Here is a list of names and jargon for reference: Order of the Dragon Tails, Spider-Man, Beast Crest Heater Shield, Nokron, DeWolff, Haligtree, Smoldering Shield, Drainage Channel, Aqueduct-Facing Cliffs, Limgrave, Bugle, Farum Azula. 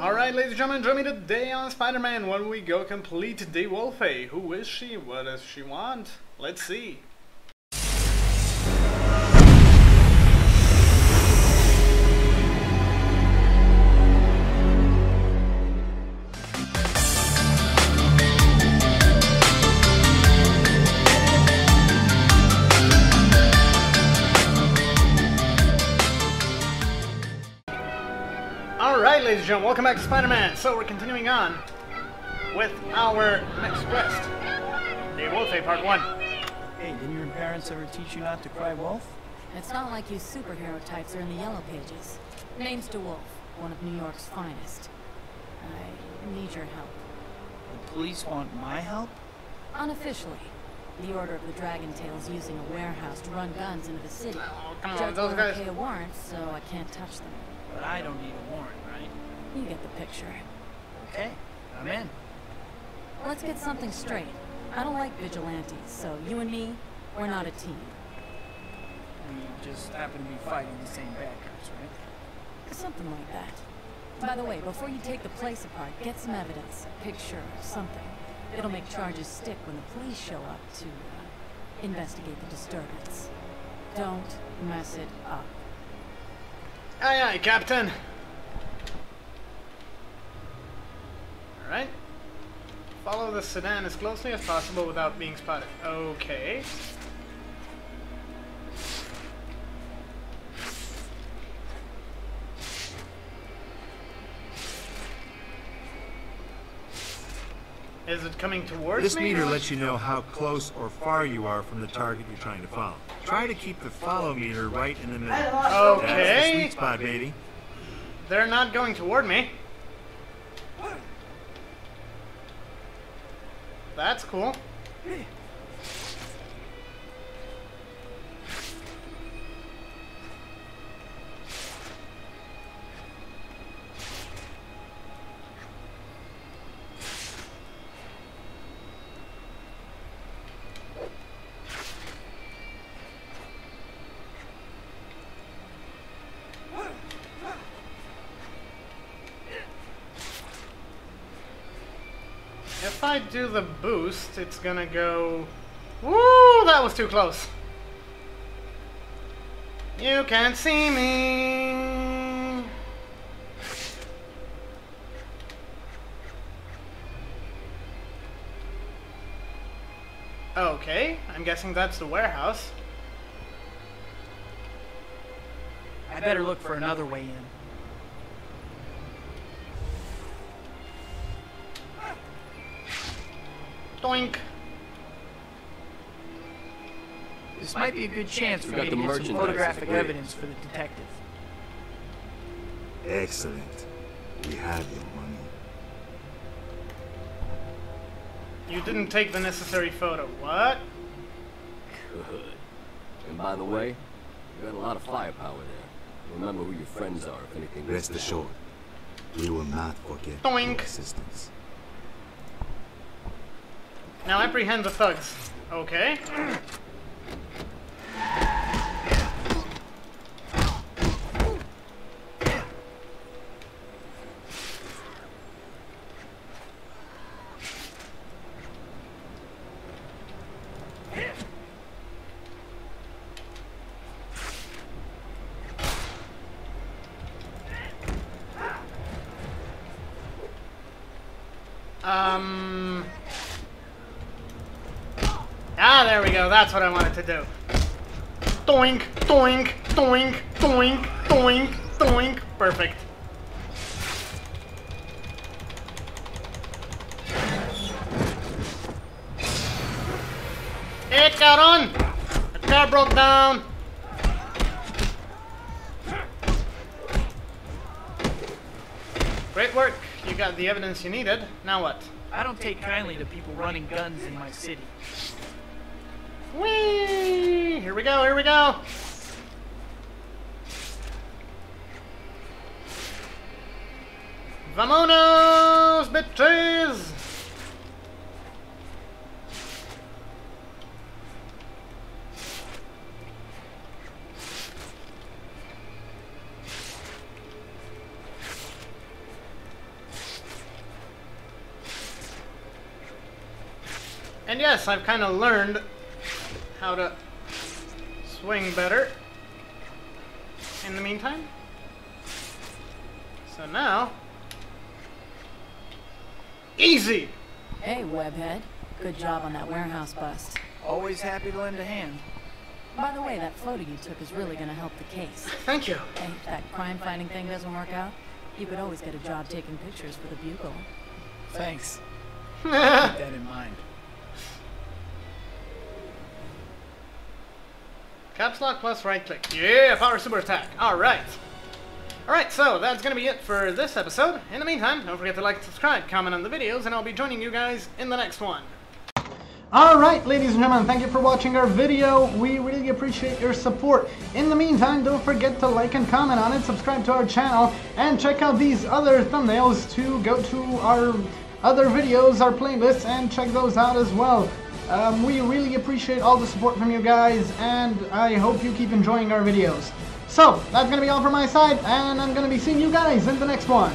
Alright, ladies and gentlemen, join me today on Spider-Man when we go complete DeWolff. Who is she? What does she want? Let's see. Alright, ladies and gentlemen, welcome back to Spider-Man. So we're continuing on with our next quest. DeWolff, part 1. Hey, didn't your parents ever teach you not to cry wolf? It's not like you superhero types are in the yellow pages. Name's DeWolff, one of New York's finest. I need your help. The police want my help? Unofficially. The Order of the Dragon Tails using a warehouse to run guns into the city. Oh, come on, those guys. Don't pay a warrant, so I can't touch them. But I don't need a warrant, right? You get the picture. Okay, I'm in. Let's get something straight. I don't like vigilantes, so you and me, we're not a team. We just happen to be fighting the same bad guys, right? Something like that. By the way, before you take the place apart, get some evidence, a picture, or something. It'll make charges stick when the police show up to investigate the disturbance. Don't mess it up. Aye, aye, Captain. Alright. Follow the sedan as closely as possible without being spotted. Okay. Is it coming towards me? This meter lets you know how close or far you are from the target you're trying to follow. Try to keep the follow meter right in the middle. Okay. That's the sweet spot, baby. They're not going toward me. That's cool. If I do the boost, it's gonna go... Woo! That was too close! You can't see me! Okay, I'm guessing that's the warehouse. I better look for another way in. Doink. This might be a good chance for me to get some photographic evidence for the detective. Excellent. We have your money. You didn't take the necessary photo. What? Good. And by the way, you got a lot of firepower there. Remember who your friends are if anything. Rest assured, we will not forget your assistance. Now apprehend the thugs. Okay. Ah, there we go. That's what I wanted to do. Doink, doink, doink, doink, doink, doink. Perfect. It got on. The car broke down. Great work. You got the evidence you needed. Now what? I don't take kindly to people running guns in my city. Whee! Here we go, here we go! Vamonos, bitches! And yes, I've kind of learned how to swing better in the meantime. So now, easy! Hey, Webhead. Good job on that warehouse bust. Always happy to lend a hand. By the way, that photo you took is really gonna help the case. Thank you. And if that crime-finding thing doesn't work out, you could always get a job taking pictures for the Bugle. Thanks. Keep that in mind. Caps lock plus right click. Yeah, power super attack. Alright. Alright, so that's going to be it for this episode. In the meantime, don't forget to like, subscribe, comment on the videos, and I'll be joining you guys in the next one. Alright, ladies and gentlemen, thank you for watching our video. We really appreciate your support. In the meantime, don't forget to like and comment on it, subscribe to our channel, and check out these other thumbnails to go to our other videos, our playlists, and check those out as well. We really appreciate all the support from you guys, and I hope you keep enjoying our videos. So, that's gonna be all from my side, and I'm gonna be seeing you guys in the next one.